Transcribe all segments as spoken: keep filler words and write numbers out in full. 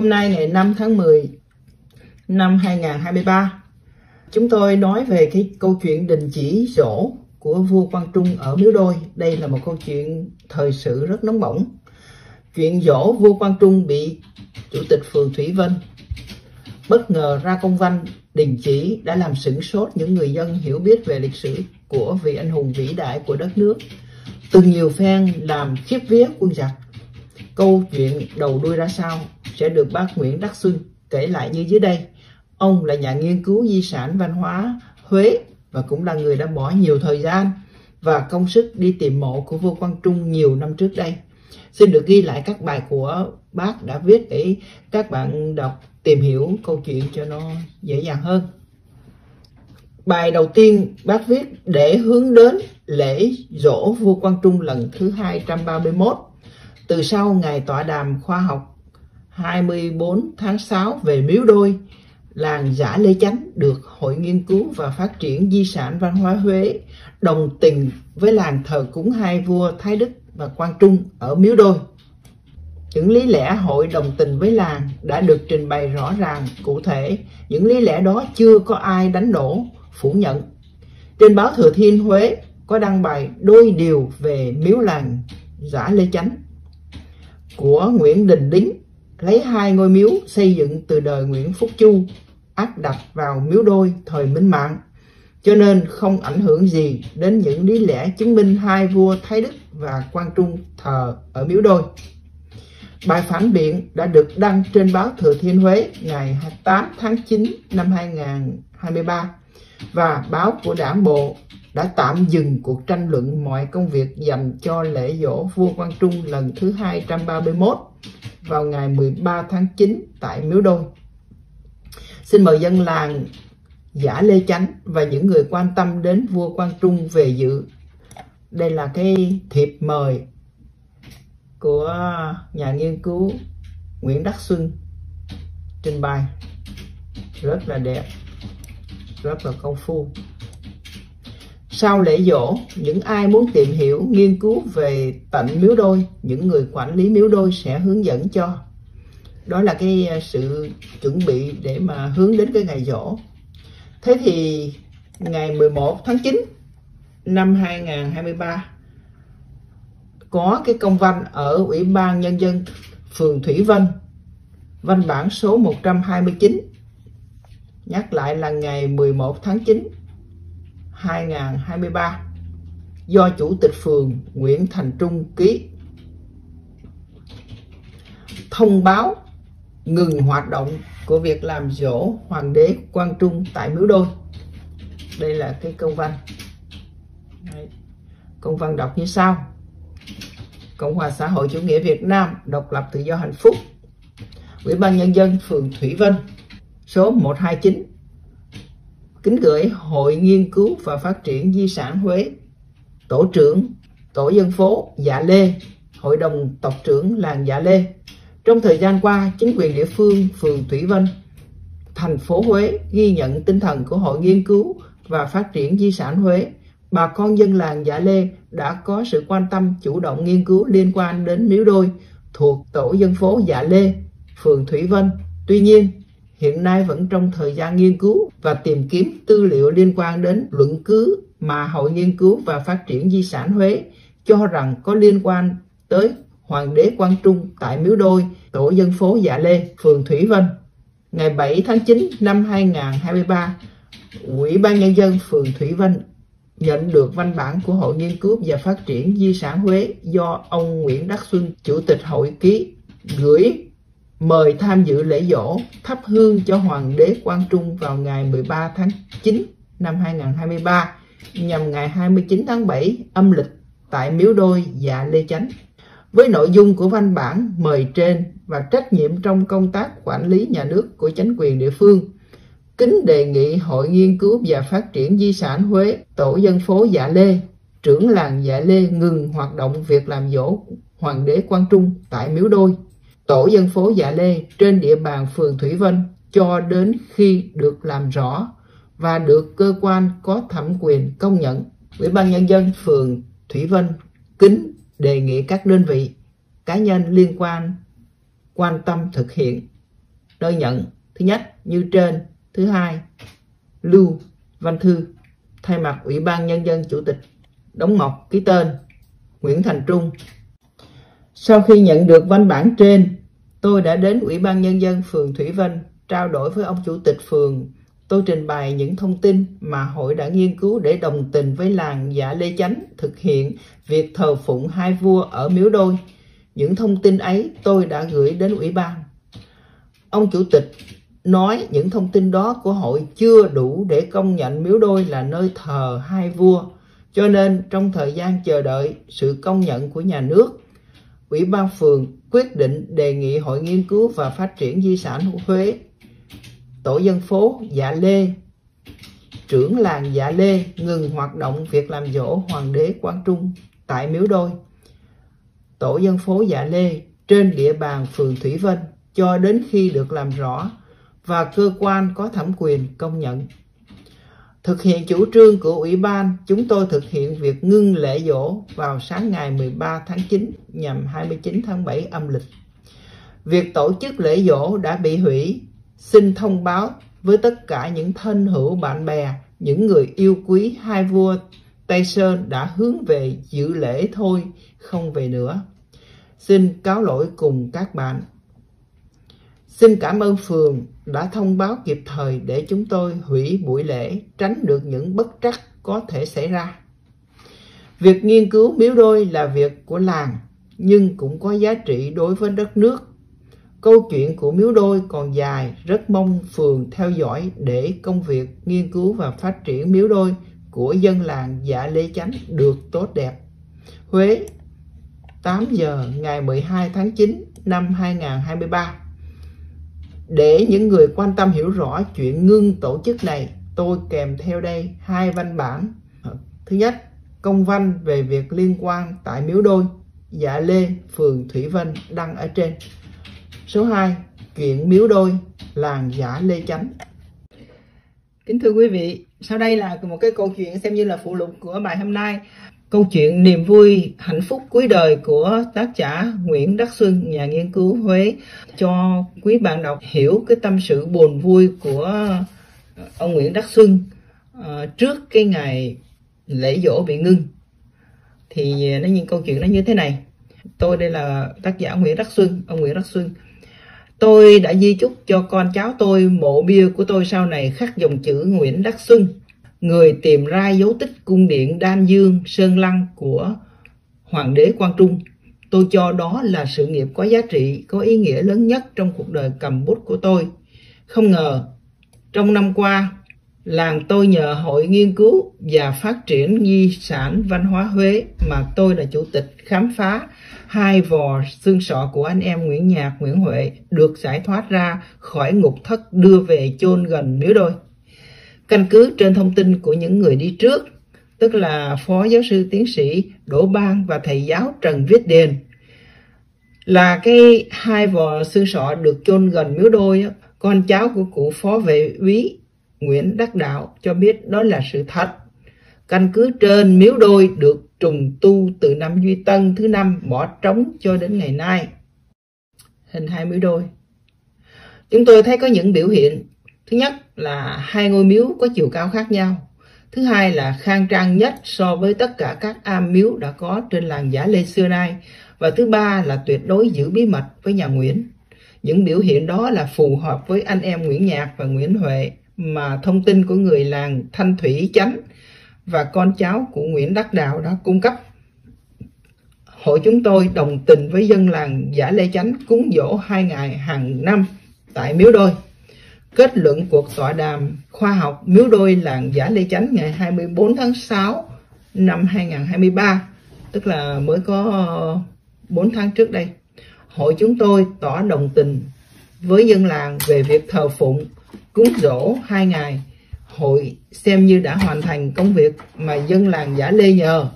Hôm nay ngày năm tháng mười năm hai nghìn không trăm hai mươi ba, chúng tôi nói về cái câu chuyện đình chỉ sổ của vua Quang Trung ở Miếu Đôi. Đây là một câu chuyện thời sự rất nóng bỏng. Chuyện dỗ vua Quang Trung bị chủ tịch phường Thủy Vân bất ngờ ra công văn đình chỉ đã làm sửng sốt những người dân hiểu biết về lịch sử của vị anh hùng vĩ đại của đất nước. Từng nhiều phen làm khiếp vía quân giặc. Câu chuyện đầu đuôi ra sao sẽ được bác Nguyễn Đắc Xuân kể lại như dưới đây. Ông là nhà nghiên cứu di sản văn hóa Huế và cũng là người đã bỏ nhiều thời gian và công sức đi tìm mộ của vua Quang Trung nhiều năm trước đây. Xin được ghi lại các bài của bác đã viết để các bạn đọc tìm hiểu câu chuyện cho nó dễ dàng hơn. Bài đầu tiên bác viết: để hướng đến lễ dỗ vua Quang Trung lần thứ hai trăm ba mươi mốt. Từ sau ngày tọa đàm khoa học hai mươi tư tháng sáu về Miếu Đôi, làng Giả Lê Chánh được Hội nghiên cứu và phát triển di sản văn hóa Huế đồng tình với làng thờ cúng hai vua Thái Đức và Quang Trung ở Miếu Đôi. Những lý lẽ hội đồng tình với làng đã được trình bày rõ ràng, cụ thể. Những lý lẽ đó chưa có ai đánh đổ, phủ nhận. Trên báo Thừa Thiên Huế có đăng bài đôi điều về miếu làng Giả Lê Chánh của Nguyễn Đình Đính, lấy hai ngôi miếu xây dựng từ đời Nguyễn Phúc Chu áp đặt vào Miếu Đôi thời Minh Mạng, cho nên không ảnh hưởng gì đến những lý lẽ chứng minh hai vua Thái Đức và Quang Trung thờ ở Miếu Đôi. Bài phản biện đã được đăng trên báo Thừa Thiên Huế ngày tám tháng chín năm hai nghìn không trăm hai mươi ba và báo của đảng bộ đã tạm dừng cuộc tranh luận mọi công việc dành cho lễ dỗ vua Quang Trung lần thứ hai trăm ba mươi mốt vào ngày mười ba tháng chín tại Miếu Đôi. Xin mời dân làng Giả Lê Chánh và những người quan tâm đến vua Quang Trung về dự. Đây là cái thiệp mời của nhà nghiên cứu Nguyễn Đắc Xuân trình bày rất là đẹp, rất là công phu. Sau lễ dỗ, những ai muốn tìm hiểu, nghiên cứu về tận Miếu Đôi, những người quản lý Miếu Đôi sẽ hướng dẫn cho. Đó là cái sự chuẩn bị để mà hướng đến cái ngày dỗ. Thế thì ngày mười một tháng chín năm hai nghìn không trăm hai mươi ba có cái công văn ở Ủy ban Nhân dân phường Thủy Vân, văn bản số một trăm hai mươi chín, nhắc lại là ngày mười một tháng chín năm hai nghìn không trăm hai mươi ba, do Chủ tịch phường Nguyễn Thành Trung ký, thông báo ngừng hoạt động của việc làm dỗ hoàng đế Quang Trung tại Miếu Đôi. Đây là cái công văn. Đấy. Công văn đọc như sau: Cộng hòa xã hội chủ nghĩa Việt Nam độc lập tự do hạnh phúc. Ủy ban Nhân dân phường Thủy Vân số một trăm hai mươi chín kính gửi Hội nghiên cứu và phát triển di sản Huế, tổ trưởng tổ dân phố Dạ Lê, hội đồng tộc trưởng làng Dạ Lê. Trong thời gian qua, chính quyền địa phương phường Thủy Vân, thành phố Huế ghi nhận tinh thần của Hội nghiên cứu và phát triển di sản Huế. Bà con dân làng Dạ Lê đã có sự quan tâm chủ động nghiên cứu liên quan đến Miếu Đôi thuộc tổ dân phố Dạ Lê, phường Thủy Vân. Tuy nhiên, hiện nay vẫn trong thời gian nghiên cứu và tìm kiếm tư liệu liên quan đến luận cứ mà Hội nghiên cứu và phát triển di sản Huế cho rằng có liên quan tới hoàng đế Quang Trung tại Miếu Đôi, tổ dân phố Dạ Lê, phường Thủy Vân. Ngày bảy tháng chín năm hai nghìn không trăm hai mươi ba, Ủy ban Nhân dân phường Thủy Vân nhận được văn bản của Hội nghiên cứu và phát triển di sản Huế do ông Nguyễn Đắc Xuân, Chủ tịch Hội ký, gửi mời tham dự lễ dỗ thắp hương cho hoàng đế Quang Trung vào ngày mười ba tháng chín năm hai nghìn không trăm hai mươi ba nhằm ngày hai mươi chín tháng bảy âm lịch tại Miếu Đôi Dạ Lê Chánh. Với nội dung của văn bản mời trên và trách nhiệm trong công tác quản lý nhà nước của chính quyền địa phương, kính đề nghị Hội nghiên cứu và phát triển di sản Huế, tổ dân phố Dạ Lê, trưởng làng Dạ Lê ngừng hoạt động việc làm dỗ hoàng đế Quang Trung tại Miếu Đôi, tổ dân phố Dạ Lê trên địa bàn phường Thủy Vân cho đến khi được làm rõ và được cơ quan có thẩm quyền công nhận. Ủy ban Nhân dân phường Thủy Vân kính đề nghị các đơn vị cá nhân liên quan quan tâm thực hiện đôi nhận thứ nhất như trên. Thứ hai, Lưu Văn Thư thay mặt Ủy ban Nhân dân Chủ tịch đóng mộc ký tên Nguyễn Thành Trung. Sau khi nhận được văn bản trên, tôi đã đến Ủy ban Nhân dân phường Thủy Vân trao đổi với ông Chủ tịch phường. Tôi trình bày những thông tin mà hội đã nghiên cứu để đồng tình với làng Dạ Lê Chánh thực hiện việc thờ phụng hai vua ở Miếu Đôi. Những thông tin ấy tôi đã gửi đến Ủy ban. Ông Chủ tịch nói những thông tin đó của hội chưa đủ để công nhận Miếu Đôi là nơi thờ hai vua. Cho nên trong thời gian chờ đợi sự công nhận của nhà nước, Ủy ban phường quyết định đề nghị Hội nghiên cứu và phát triển di sản Huế, tổ dân phố Dạ Lê, trưởng làng Dạ Lê ngừng hoạt động việc làm dỗ Hoàng đế Quang Trung tại Miếu Đôi, tổ dân phố Dạ Lê trên địa bàn phường Thủy Vân cho đến khi được làm rõ và cơ quan có thẩm quyền công nhận. Thực hiện chủ trương của Ủy ban, chúng tôi thực hiện việc ngưng lễ dỗ vào sáng ngày mười ba tháng chín nhằm hai mươi chín tháng bảy âm lịch. Việc tổ chức lễ dỗ đã bị hủy. Xin thông báo với tất cả những thân hữu bạn bè, những người yêu quý hai vua Tây Sơn đã hướng về dự lễ thôi, không về nữa. Xin cáo lỗi cùng các bạn. Xin cảm ơn phường đã thông báo kịp thời để chúng tôi hủy buổi lễ, tránh được những bất trắc có thể xảy ra. Việc nghiên cứu Miếu Đôi là việc của làng, nhưng cũng có giá trị đối với đất nước. Câu chuyện của Miếu Đôi còn dài, rất mong phường theo dõi để công việc nghiên cứu và phát triển Miếu Đôi của dân làng Dạ Lê Chánh được tốt đẹp. Huế, tám giờ ngày mười hai tháng chín năm hai nghìn không trăm hai mươi ba. Để những người quan tâm hiểu rõ chuyện ngưng tổ chức này, tôi kèm theo đây hai văn bản. Thứ nhất, công văn về việc liên quan tại Miếu Đôi, Dạ Lê, phường Thủy Vân đăng ở trên. Số hai, chuyện Miếu Đôi, làng Giả Lê Chánh. Kính thưa quý vị, sau đây là một cái câu chuyện xem như là phụ lục của bài hôm nay. Câu chuyện niềm vui hạnh phúc cuối đời của tác giả Nguyễn Đắc Xuân, nhà nghiên cứu Huế, cho quý bạn đọc hiểu cái tâm sự buồn vui của ông Nguyễn Đắc Xuân trước cái ngày lễ dỗ bị ngưng. Thì nó những câu chuyện nó như thế này. Tôi đây là tác giả Nguyễn Đắc Xuân, ông Nguyễn Đắc Xuân. Tôi đã di chúc cho con cháu tôi mộ bia của tôi sau này khắc dòng chữ Nguyễn Đắc Xuân, người tìm ra dấu tích cung điện Đan Dương, Sơn Lăng của Hoàng đế Quang Trung. Tôi cho đó là sự nghiệp có giá trị, có ý nghĩa lớn nhất trong cuộc đời cầm bút của tôi. Không ngờ, trong năm qua, làng tôi nhờ Hội nghiên cứu và phát triển di sản văn hóa Huế mà tôi là chủ tịch khám phá hai vò xương sọ của anh em Nguyễn Nhạc, Nguyễn Huệ được giải thoát ra khỏi ngục thất, đưa về chôn gần Miếu Đôi. Căn cứ trên thông tin của những người đi trước, tức là Phó Giáo sư Tiến sĩ Đỗ Bang và Thầy giáo Trần Viết Đền, là cái hai vò xương sọ được chôn gần Miếu Đôi, con cháu của cụ Phó Vệ úy Nguyễn Đắc Đạo cho biết đó là sự thật. Căn cứ trên, Miếu Đôi được trùng tu từ năm Duy Tân thứ năm, bỏ trống cho đến ngày nay. Hình hai Miếu Đôi. Chúng tôi thấy có những biểu hiện. Thứ nhất là hai ngôi miếu có chiều cao khác nhau. Thứ hai là khang trang nhất so với tất cả các am miếu đã có trên làng Giả Lê xưa nay. Và thứ ba là tuyệt đối giữ bí mật với nhà Nguyễn. Những biểu hiện đó là phù hợp với anh em Nguyễn Nhạc và Nguyễn Huệ, mà thông tin của người làng Thanh Thủy Chánh và con cháu của Nguyễn Đắc Đạo đã cung cấp. Hội chúng tôi đồng tình với dân làng Giả Lê Chánh cúng dỗ hai ngày hàng năm tại Miếu Đôi. Kết luận cuộc tọa đàm khoa học Miếu Đôi làng Giả Lê Chánh ngày hai mươi bốn tháng sáu năm hai nghìn không trăm hai mươi ba, tức là mới có bốn tháng trước đây, hội chúng tôi tỏ đồng tình với dân làng về việc thờ phụng cúng dỗ hai ngày. Hội xem như đã hoàn thành công việc mà dân làng Giả Lê nhờ.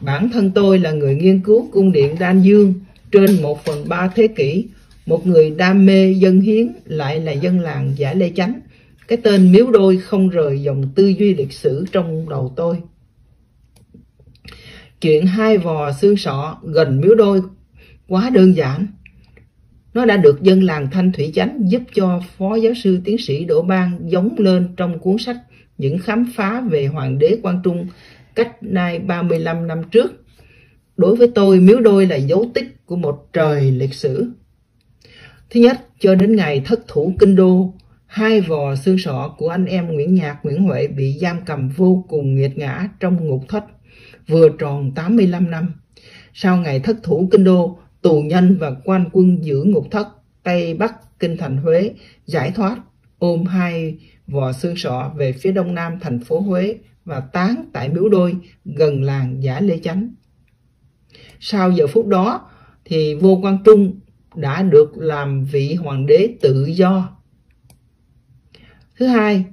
Bản thân tôi là người nghiên cứu cung điện Đan Dương trên một phần ba thế kỷ, một người đam mê dân hiến, lại là dân làng Giả Lê Chánh. Cái tên Miếu Đôi không rời dòng tư duy lịch sử trong đầu tôi. Chuyện hai vò xương sọ gần Miếu Đôi quá đơn giản. Nó đã được dân làng Thanh Thủy Chánh giúp cho Phó Giáo sư Tiến sĩ Đỗ Bang giống lên trong cuốn sách Những khám phá về Hoàng đế Quang Trung cách nay ba mươi lăm năm trước. Đối với tôi, Miếu Đôi là dấu tích của một trời lịch sử. Thứ nhất, cho đến ngày thất thủ kinh đô, hai vò xương sọ của anh em Nguyễn Nhạc, Nguyễn Huệ bị giam cầm vô cùng nghiệt ngã trong ngục thất, vừa tròn tám mươi lăm năm. Sau ngày thất thủ kinh đô, tù nhân và quan quân giữ ngục thất Tây Bắc kinh thành Huế giải thoát, ôm hai vò xương sọ về phía đông nam thành phố Huế và táng tại Miếu Đôi gần làng Giả Lê Chánh. Sau giờ phút đó thì vua Quang Trung đã được làm vị hoàng đế tự do. Thứ hai,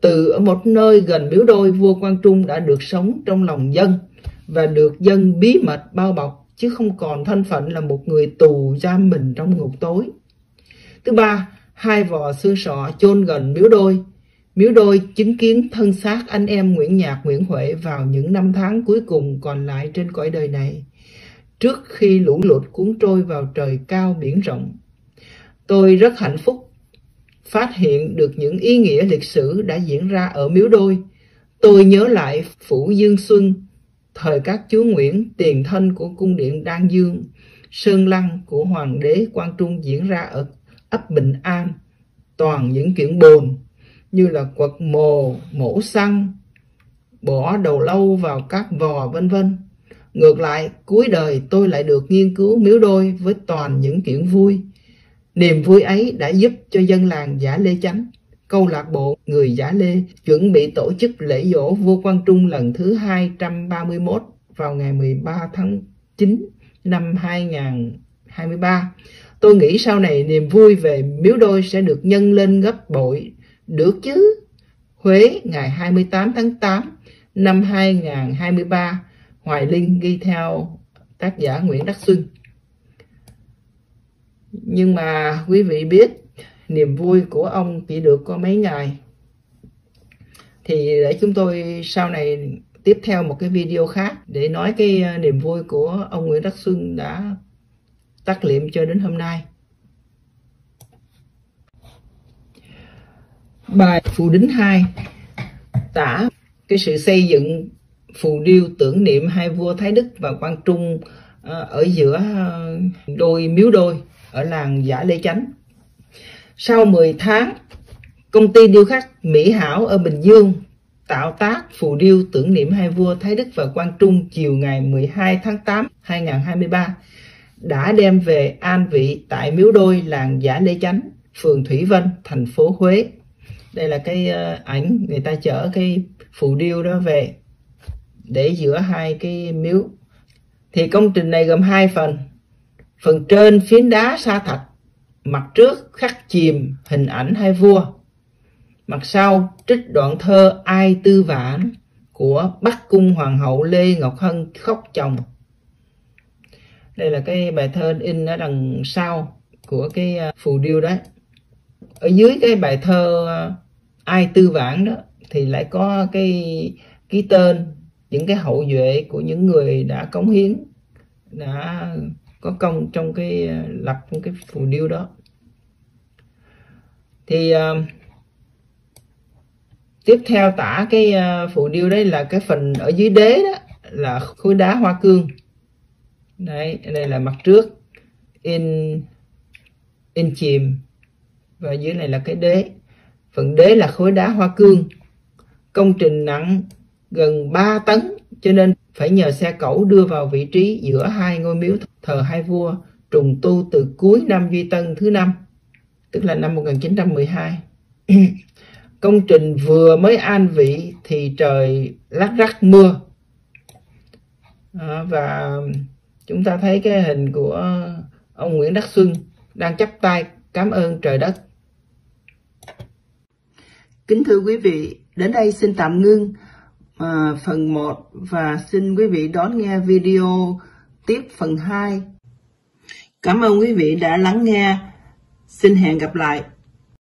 từ ở một nơi gần Miếu Đôi, vua Quang Trung đã được sống trong lòng dân và được dân bí mật bao bọc, chứ không còn thân phận là một người tù giam mình trong ngục tối. Thứ ba, hai vò xương sọ chôn gần Miếu Đôi. Miếu Đôi chứng kiến thân xác anh em Nguyễn Nhạc, Nguyễn Huệ vào những năm tháng cuối cùng còn lại trên cõi đời này, trước khi lũ lụt cuốn trôi vào trời cao biển rộng. Tôi rất hạnh phúc phát hiện được những ý nghĩa lịch sử đã diễn ra ở Miếu Đôi. Tôi nhớ lại Phủ Dương Xuân, thời các chúa Nguyễn, tiền thân của cung điện Đan Dương, Sơn Lăng của Hoàng đế Quang Trung diễn ra ở ấp Bình An, toàn những chuyện buồn như là quật mồ, mổ xăng, bỏ đầu lâu vào các vò, vân vân. Ngược lại, cuối đời tôi lại được nghiên cứu Miếu Đôi với toàn những chuyện vui. Niềm vui ấy đã giúp cho dân làng Giả Lê Chánh, câu lạc bộ người Giả Lê, chuẩn bị tổ chức lễ dỗ vua Quang Trung lần thứ hai trăm ba mươi mốt vào ngày mười ba tháng chín năm hai nghìn không trăm hai mươi ba. Tôi nghĩ sau này niềm vui về Miếu Đôi sẽ được nhân lên gấp bội. Được chứ? Huế, ngày hai mươi tám tháng tám năm hai nghìn không trăm hai mươi ba, Hoài Linh ghi theo tác giả Nguyễn Đắc Xuân. Nhưng mà quý vị biết, niềm vui của ông chỉ được có mấy ngày. Thì để chúng tôi sau này tiếp theo một cái video khác để nói cái niềm vui của ông Nguyễn Đắc Xuân đã tắt liệm cho đến hôm nay. Bài Phù Đính hai tả cái sự xây dựng phù điêu tưởng niệm hai vua Thái Đức và Quang Trung ở giữa đôi Miếu Đôi ở làng Giả Lê Chánh. Sau mười tháng, công ty điêu khắc Mỹ Hảo ở Bình Dương tạo tác phù điêu tưởng niệm hai vua Thái Đức và Quang Trung chiều ngày mười hai tháng tám năm hai nghìn không trăm hai mươi ba đã đem về an vị tại Miếu Đôi, làng Giả Lê Chánh, phường Thủy Vân, thành phố Huế. Đây là cái ảnh người ta chở cái phù điêu đó về để giữa hai cái miếu. Thì công trình này gồm hai phần. Phần trên phiến đá sa thạch, mặt trước khắc chìm hình ảnh hai vua, mặt sau trích đoạn thơ Ai Tư Vãn của Bắc Cung Hoàng hậu Lê Ngọc Hân khóc chồng. Đây là cái bài thơ in ở đằng sau của cái phù điêu đấy. Ở dưới cái bài thơ Ai Tư Vãn đó thì lại có cái ký tên những cái hậu duệ của những người đã cống hiến, đã có công trong cái lập cái phù điêu đó. Thì uh, tiếp theo tả cái uh, phù điêu đấy là cái phần ở dưới đế đó là khối đá hoa cương. Đấy, đây là mặt trước in in chìm và dưới này là cái đế. Phần đế là khối đá hoa cương. Công trình nặng gần ba tấn cho nên phải nhờ xe cẩu đưa vào vị trí giữa hai ngôi miếu thờ hai vua, trùng tu từ cuối năm Duy Tân thứ năm, tức là năm một nghìn chín trăm mười hai. Công trình vừa mới an vị thì trời lác rắc mưa. À, và chúng ta thấy cái hình của ông Nguyễn Đắc Xuân đang chắp tay cảm ơn trời đất. Kính thưa quý vị, đến đây xin tạm ngưng À, phần một và xin quý vị đón nghe video tiếp phần hai. Cảm ơn quý vị đã lắng nghe. Xin hẹn gặp lại.